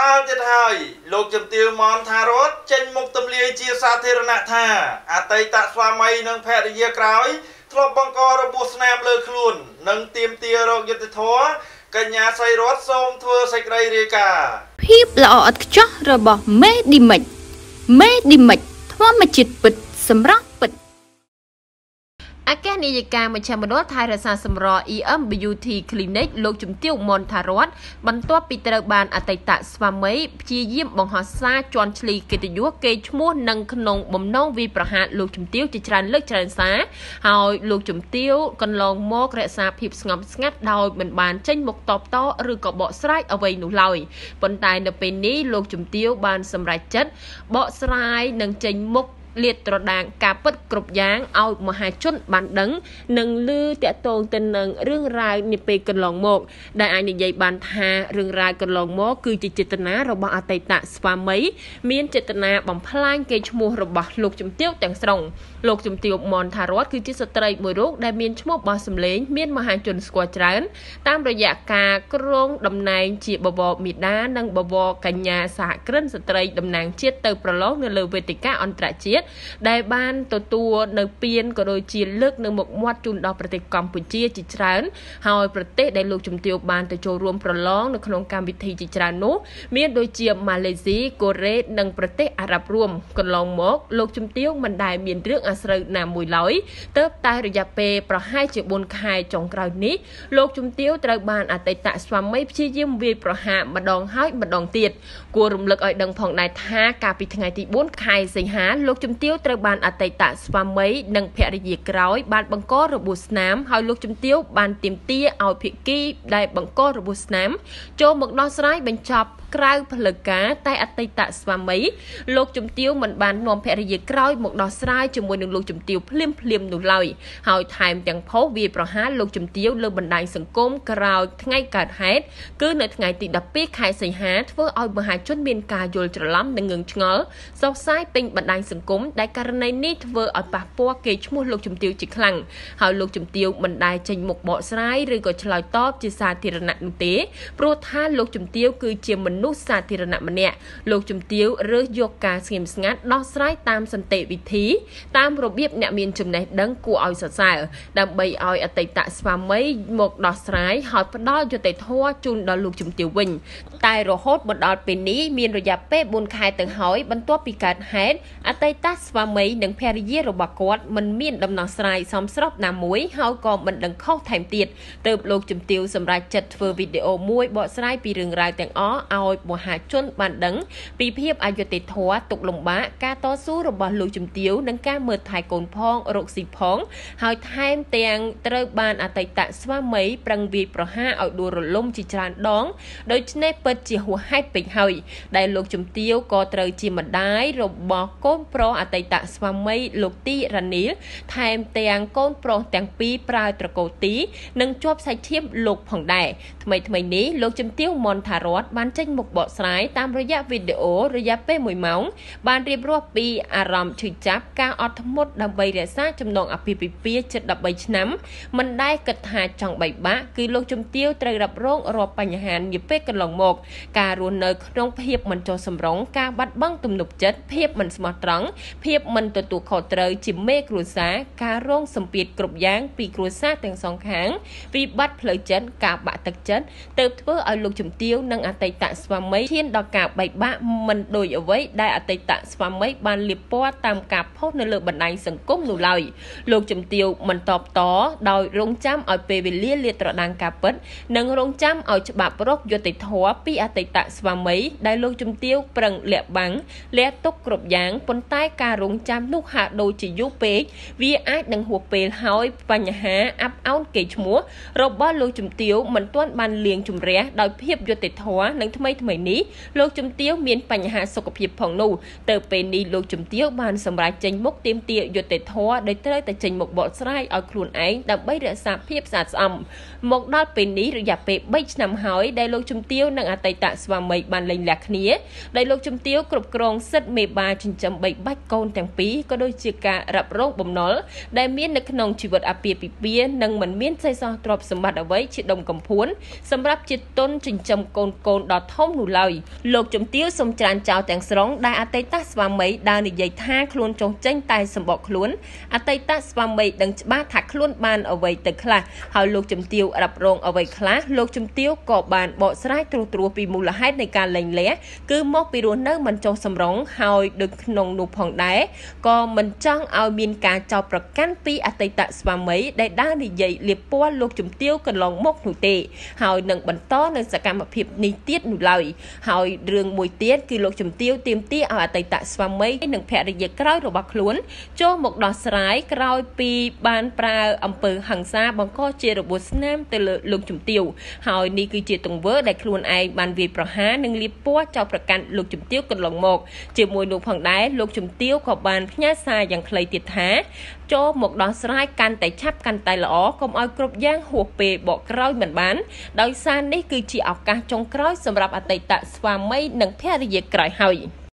Phao tiết hơi, lục chầm tiêu món tha rốt, chênh mục tâm liê chia xa thê rô nạ tha. A tây tạ xoa mây nâng phẹt đi dìa kráoi, thô băng co rô bùa snam lơ khuôn, nâng tiêm tia rô dịp tịch thó, kênh nhà say rốt xông thua sạch rây rê cả. Hiếp là ọt chó rô bò mê đi mạch, thua mà chịt bịch, xâm rắc bịch. A kê ni dì kàng mà chàm bà đốt thay ra xa xâm rò y âm beauty clinic lô chùm tiêu môn thà rốt bắn tòa bì tờ bàn à tây tạ xoa mấy chia diêm bóng hóa xa chọn chli kê tù dúa kê chmua nâng khăn nông bóng nông vi bà hạt lô chùm tiêu chì tràn lức tràn xa hồi lô chùm tiêu còn lòng mô kre xa phịp ngọp ngắt đòi mình bàn chênh một tọp to rư có bọ srai ở vầy nụ lòi bóng tài nợ bê ní lô chùm tiêu bàn xâm rạch chất bọ srai nâng chênh mục liệt trò đảng cả bất cục giáng ao mà hai chút bàn đấng nâng lư tệ tôn tình nâng rương rai nịp bì cần lòng một đại anh như vậy bàn thà rương rai cần lòng một cư chỉ tình á rồi bỏ tay tạ xóa mấy miên chỉ tình á bằng phá lan kê chmua rồi bỏ lục chùm tiêu tàng sông lục chùm tiêu mòn thà rốt cư chỉ sơ tây mùi rốt đại miên chmua bỏ xâm lến miên mà hai chuẩn squat trán tam rồi dạ cà krong đầm nàng chỉ bò bò mì đá nâng bò bò cả nhà xã krân sơ tây đầm nàng chết từ prolog nơi lư về tịch cá on trả chết đại ban tổ tua nợ biên có đôi chia lước nợ một muát chun đoประเทศ Campuchia จิ ច្រើន ហើយប្រទេសដែលលោកជំទាវបានទៅចូលរួមប្រឡងនៅក្នុងកម្មវិធីជាច្រើននោះមានដូចជាម៉ាឡេស៊ីកូរ៉េនិងប្រទេសអារ៉ាប់រួមកន្លងមកលោកជំទាវមិនដែលមានរឿងអាស្រូវណាមួយឡើយទើបតែរយៈពេលប្រហែលជា4ខែចុងក្រោយនេះលោកជំទាវត្រូវបានអតីតស្វាមីព្យាយាមវាយប្រហារម្ដងហើយម្ដងទៀតគួររំលឹកឲ្យដឹងផងដែរថាកាលពីថ្ងៃទី4ខែសីហាលោកជំទាវត្រូវបានអតីតស្វាមីនិងភរិយាក្រោយបានបង្ករបួសស្នាមហើយលោកជំទាវបានទាមទារឲ្យភាគីដែលបង្ករបួសស្នាមចូលមកដោះស្រាយបញ្ចប់ក្រៅផ្លូវការតែអតីតស្វាមីលោកជំទាវមិនបាននាំភរិយាក្រោយមកដោះស្រាយជាមួយនឹងលោកជំទាវភ្លាមនោះឡើយហើយថែមទាំងផុសវាប្រហារលោកជំទាវលើបណ្ដាញសង្គមក្រោយថ្ងៃកើតហេតុគឺនៅថ្ងៃទី12ខែសីហាធ្វើឲ្យមហាជនមានការយល់ច្រឡំនិងងឿងឆ្ងល់សោកស្ដាយពេញបណ្ដាញសង្គមដែលករណីនេះធ្វើឲ្យប៉ះពាល់កេរ្តិ៍ឈ្មោះលោកជំទាវជាខ្លាំងហើយលោកជំទាវមិនដែលចេញមុខបកស្រាយឬក៏ឆ្លើយតបជាសាធារណៈនោះទេព្រោះថាលោកជំទាវគឺជាមនុស្សសាធារណៈម្នាក់លោកជំទាវរើសយកការស្ងៀមស្ងាត់ដោះស្រាយតាមសន្តិវិធីតាមរបៀបអ្នកមានចំណេះដឹងគួរឲ្យសរសើរដើម្បីឲ្យអតីតស្វាមីមកដោះស្រាយហើយផ្ដល់យុត្តិធម៌ជូនដល់លោកជំទាវវិញតែរហូតមកដល់ពេលនេះមានរយៈពេល4ខែទៅហើយបន្ទាប់ពីកើតហេតុអតីតស្វាមីនិងភរិយារបស់គាត់មិនមានដំណោះស្រាយសមស្របណាមួយហើយក៏មិនដឹងខុសថែមទៀតទើបលោកជំទាវសម្រេចចិត្តធ្វើវីដេអូមួយបកស្រាយពីរឿងរ៉ាវទាំងអស់ឲ្យមហាជនបានដឹងពីភាពអយុត្តិធម៌ទុក្ខលំបាកការតស៊ូរបស់លោកជំទាវនិងការមើលថែកូនផងរកស៊ីផងហើយថែមទាំងត្រូវបានអតីតស្វាមីប្រឹងវាយប្រហារឲ្យដួលរលំជាច្រើនដងដូច្នេះពិតជាហួសហេតុពេកហើយដែលលោកជំទាវក៏ត្រូវជាម្ដាយរបស់កូនប្រុសអតីតស្វាមីលោកទីរ៉ានីលថែមទាំងកូនប្រុសទាំងពីរប្រើត្រកូលទីនិងជាប់សាច់ឈាមលោកផងដែរថ្មីនេះលោកជំទាវមនថារតបានចេញមុខបកស្រាយតាមរយៈវីដេអូរយៈពេល1ម៉ោងបានរៀបរាប់ពីអារម្មណ៍ឈឺចាប់ការអត់ធ្មត់ដើម្បីរក្សាចំណងអាពាហ៍ពិពាហ៍ជិត13ឆ្នាំមិនដែលគិតថាចង់បែកបាក់គឺលោកជំទាវត្រូវរ៉ាប់រងរាល់បញ្ហានាពេលកន្លងមកការរស់នៅក្នុងភាពមិនចុះសម្រុងការបាត់បង់ទំនុកចិត្តភាពមិនស្មោះត្រង់ភាពមិនទទួលខុសត្រូវជាមេគ្រួសារការរងសម្ពាធគ្រប់យ៉ាងពីគ្រួសារទាំងសងខាងវិបត្តិផ្លូវចិត្តការបាក់ទឹកចិត្តទើបធ្វើឲ្យលោកជំទាវនិងអតីតស្វាមីធានដល់ការបែកបាក់មិនដូចអ្វីដែលអតីតស្វាមីបានលាបពណ៌តាមការផុសនៅលើបណ្ដាញសង្គមនោះឡើយលោកជំទាវមិនតបតដោយរងចាំឲ្យពេលវេលាលាតត្រដាងការពិតនិងរងចាំឲ្យច្បាប់រកយុត្តិធម៌ពីអតីតស្វាមីដែលលោកជំទាវប្រឹងលាក់បាំងលាក់ទុកគ្រប់យ៉ាងប៉ុន្តែការរងចាំនោះហាក់ដូចជាយូរពេកវាអាចនឹងហួសពេលហើយបញ្ហាអាប់អោនកេរ្តិ៍ឈ្មោះរបស់លោកជំទាវមិនទាន់បានលាងជម្រះដោយភាពយុត្តិធម៌និងថ្មីនេះលោកជំទាវមានបញ្ហាសុខភាពផងនោះទៅពេលនេះលោកជំទាវបានសម្រេចចេញមុខទាមទារយុត្តិធម៌ដោយត្រូវតែចេញមុខបកស្រាយឲ្យខ្លួនឯងដើម្បីរក្សាភាពស្អាតស្អំមកដល់ពេលនេះរយៈពេល3ឆ្នាំហើយដែលលោកជំទាវនិងអ តីតស្វាមីបានលែងលះគ្នាដោយលោកជំទាវគ្រប់គ្រងសិទ្ធិមេបាចិញ្ចឹមបីបាច់កូនទាំងពីរក៏ដូចជាការរ៉ាប់រងបំណុលដែលមាននៅក្នុងជីវិតអាពាហ៍ពិពាហ៍និងមិនមានសេសសល់ទ្រព្យសម្បត្តិអ្វីជាដុំកំភួនសម្រាប់ជាទុនចិញ្ចឹមកូនកូនដ៏ធំនោះឡើយលោកជំទាវសូមច្រានចោលទាំងស្រុងដែលអតីតស្វាមីដែលនិយាយថាខ្លួនចុះចេញតែសម្បកខ្លួនអតីតស្វាមីដឹងច្បាស់ថាខ្លួនបានអ្វីទៅខ្លះហើយលោកជំទាវរ៉ាប់រងអ្វីខ្លះលោកជំទាវក៏បានបកស្រាយត្រួសពីមូលហេតុនៃការលែងលះគឺមកពីរស់នៅមិនចុះសម្រុងហើយដូចក្នុងនោះផងដែរក៏មិនចង់ឲ្យមានការចោទប្រកាន់ពីអតីតស្វាមីដែលដើរនិយាយលាបពណ៌លោកជំទាវកន្លងមកនោះទេហើយនឹងបន្តនៅសកម្មភាពនេះទៀតនោះឡើយហើយរឿងមួយទៀតគឺលោកជំទាវទាមទារឲ្យអតីតស្វាមីនិងភរិយាក្រោយរបស់ខ្លួនចូលមកដោះស្រាយក្រោយពីបានប្រើអំពើហិង្សាបង្កជារបួសស្នាមទៅលើលោកជំទាវហើយនេះគឺជាទង្វើដែលខ្លួនឯងបានវាយប្រហារនិងលាបពណ៌ចោទប្រកាន់លោកជំទាវកន្លងមកជាមួយនោះផងដែរលោកជំទាវក៏បានផ្ញើសារយ៉ាងខ្លីទៀតថាចូលមកដោះស្រាយកាន់តែឆាប់កាន់តែល្អកុំឲ្យគ្រប់យ៉ាងហួសពេលបកក្រោយមិនបានដោយសារនេះគឺជាឱកាសចុងក្រោយសម្រាប់អតីតស្វាមីនិងភរិយាក្រោយហើយ